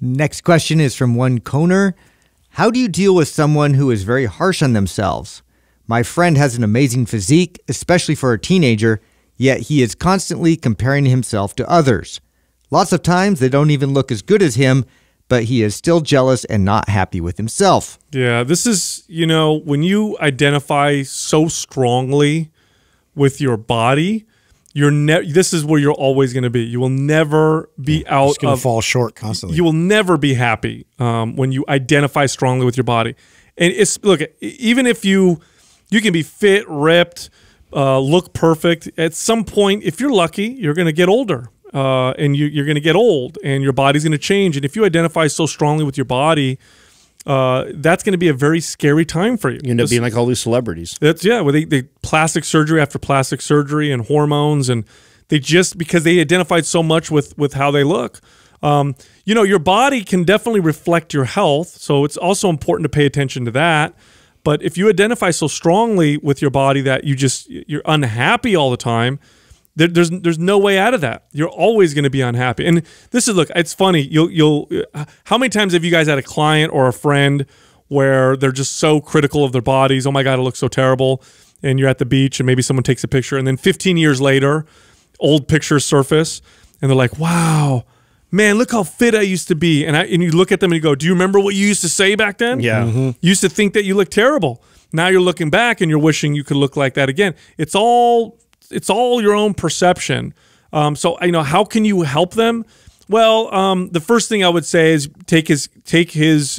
Next question is from one Koner. How do you deal with someone who is very harsh on themselves? My friend has an amazing physique, especially for a teenager, yet he is constantly comparing himself to others. Lots of times they don't even look as good as him, but he is still jealous and not happy with himself. Yeah, this is, you know, when you identify so strongly with your body, this is where you're always going to be. You will never be out of... going to fall short constantly. You will never be happy when you identify strongly with your body. And it's, look, even if you can be fit, ripped, look perfect, at some point, if you're lucky, you're going to get older. And you're going to get old, and your body's going to change. And if you identify so strongly with your body, that's going to be a very scary time for you. You end up being like all these celebrities. That's, yeah, well, they plastic surgery after plastic surgery and hormones, and they just, because they identified so much with how they look. You know, your body can definitely reflect your health, so it's also important to pay attention to that. But if you identify so strongly with your body that you're unhappy all the time, there's no way out of that. You're always going to be unhappy. And this is, look, it's funny. How many times have you guys had a client or a friend where they're just so critical of their bodies? Oh my God, it looks so terrible. And you're at the beach and maybe someone takes a picture, and then 15 years later, old pictures surface, and they're like, wow, man, look how fit I used to be. And you look at them and you go, do you remember what you used to say back then? Yeah. Mm-hmm. You used to think that you looked terrible. Now you're looking back and you're wishing you could look like that again. It's all your own perception. So, you know, how can you help them? Well, the first thing I would say is take his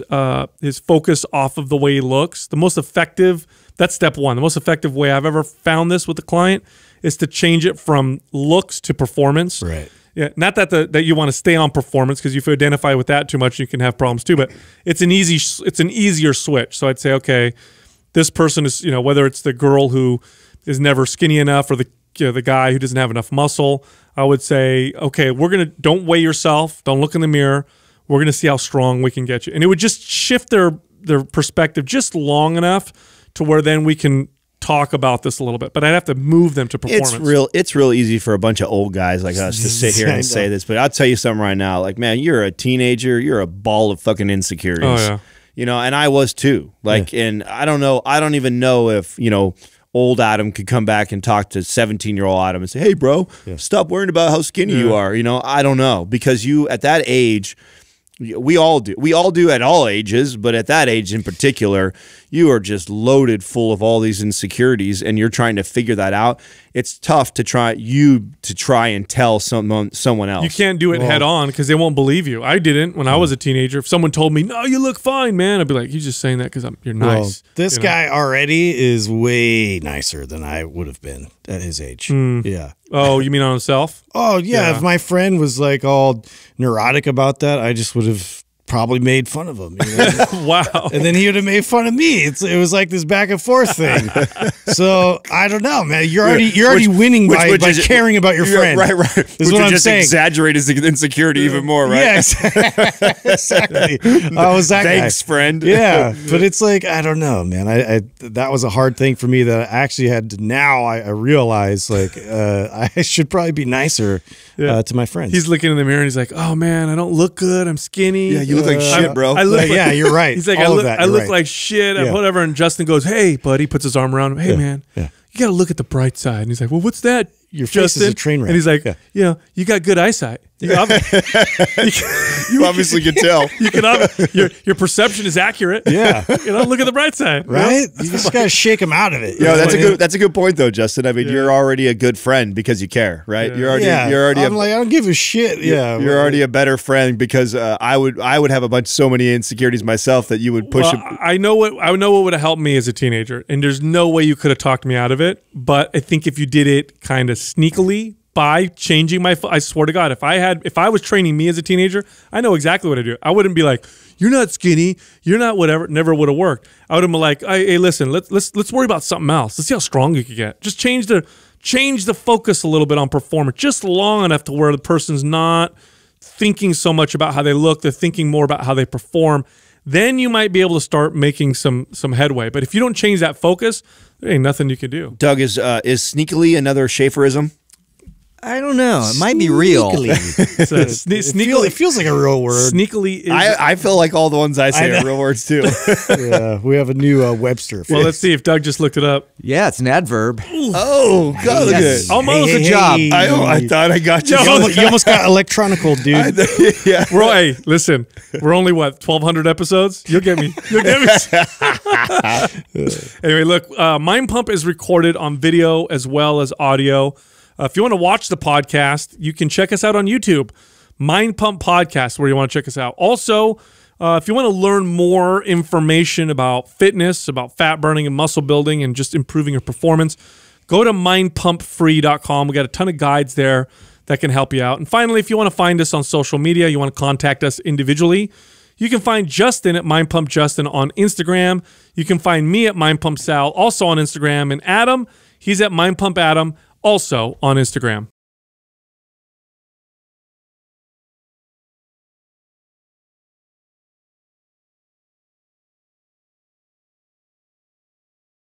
focus off of the way he looks. The most effective, that's step one. The most effective way I've ever found this with a client is to change it from looks to performance. Right. Yeah. Not that that you want to stay on performance, because if you identify with that too much, you can have problems too. But it's an easier switch. So I'd say, okay, this person is, you know, whether it's the girl who is never skinny enough or the guy who doesn't have enough muscle, I would say, okay, don't weigh yourself, don't look in the mirror, we're gonna see how strong we can get you. And it would just shift their perspective just long enough to where then we can talk about this a little bit. But I'd have to move them to performance. It's real easy for a bunch of old guys like us to sit here and say this, but I'll tell you something right now, like, man, you're a teenager, you're a ball of fucking insecurities. Oh, yeah. You know, and I was too. Like, yeah. And I don't even know if, you know, old Adam could come back and talk to 17-year-old Adam and say, hey, bro, yeah, stop worrying about how skinny, yeah, you are. You know, I don't know. Because you, at that age, we all do. We all do at all ages, but at that age in particular, you are just loaded full of all these insecurities, and you're trying to figure that out. It's tough to try and tell someone else. You can't do it head on because they won't believe you. I didn't when I was a teenager. If someone told me, "No, you look fine, man," I'd be like, "You're just saying that because you're nice." Well, this guy already is way nicer than I would have been at his age. Mm. Yeah. Oh, you mean on himself? Oh yeah, yeah. If my friend was like all neurotic about that, I just would have probably made fun of him. You know? Wow. And then he would have made fun of me. It was like this back and forth thing. So I don't know, man. You're already winning by caring about your friend. Right, right. Which is what I'm saying. Exaggerate his insecurity even more, right? Yeah, exactly. I was that guy. Thanks, friend. Yeah. But it's like, I don't know, man. That was a hard thing for me that I actually had to, now I realize, like, I should probably be nicer, yeah, to my friends. He's looking in the mirror and he's like, oh man, I don't look good. I'm skinny. Yeah, you look like shit, bro. Like, yeah, you're right. He's like, I look like shit, yeah, whatever. And Justin goes, hey, buddy, puts his arm around him. Hey, yeah, man, yeah, you got to look at the bright side. And he's like, well, what's that? Your face is a train wreck. And he's like, yeah, you know, you got good eyesight. You obviously can tell. Your perception is accurate. Yeah. You know, look at the bright side. Right? You just got to shake him out of it. Yeah, that's a good point though, Justin. I mean, yeah, you're already a good friend because you care, right? Yeah. I'm like, I don't give a shit. Yeah. You're already a better friend because I would have so many insecurities myself that you would push. Well, I know what would have helped me as a teenager, and there's no way you could have talked me out of it, but I think if you did it kind of sneakily by changing my, I swear to God, if I was training me as a teenager, I know exactly what I'd do. I wouldn't be like, you're not skinny, you're not whatever. Never would have worked. I would have been like, hey, listen, let's worry about something else. Let's see how strong you can get. Just change the focus a little bit on performance, just long enough to where the person's not thinking so much about how they look. They're thinking more about how they perform. Then you might be able to start making some headway. But if you don't change that focus, there ain't nothing you can do. Doug, is sneakily another Schaeferism? I don't know. It might be real. So, it feels like a real word. Sneakily is... I feel like all the ones I say are real words, too. Yeah, we have a new Webster. Well, let's see if Doug just looked it up. Yeah, it's an adverb. Ooh. Oh, God, look at it. Almost a job. I thought I got you. You almost got electronical, dude. Yeah. Hey, listen, we're only, what, 1,200 episodes? You'll get me. You'll get me. Anyway, look, Mind Pump is recorded on video as well as audio. If you want to watch the podcast, you can check us out on YouTube, Mind Pump Podcast, where you want to check us out. Also, if you want to learn more information about fitness, about fat burning and muscle building and just improving your performance, go to mindpumpfree.com. We got a ton of guides there that can help you out. And finally, if you want to find us on social media, you want to contact us individually, you can find Justin at Mind Pump Justin on Instagram. You can find me at Mind Pump Sal, also on Instagram. And Adam, he's at Mind Pump Adam, also on Instagram.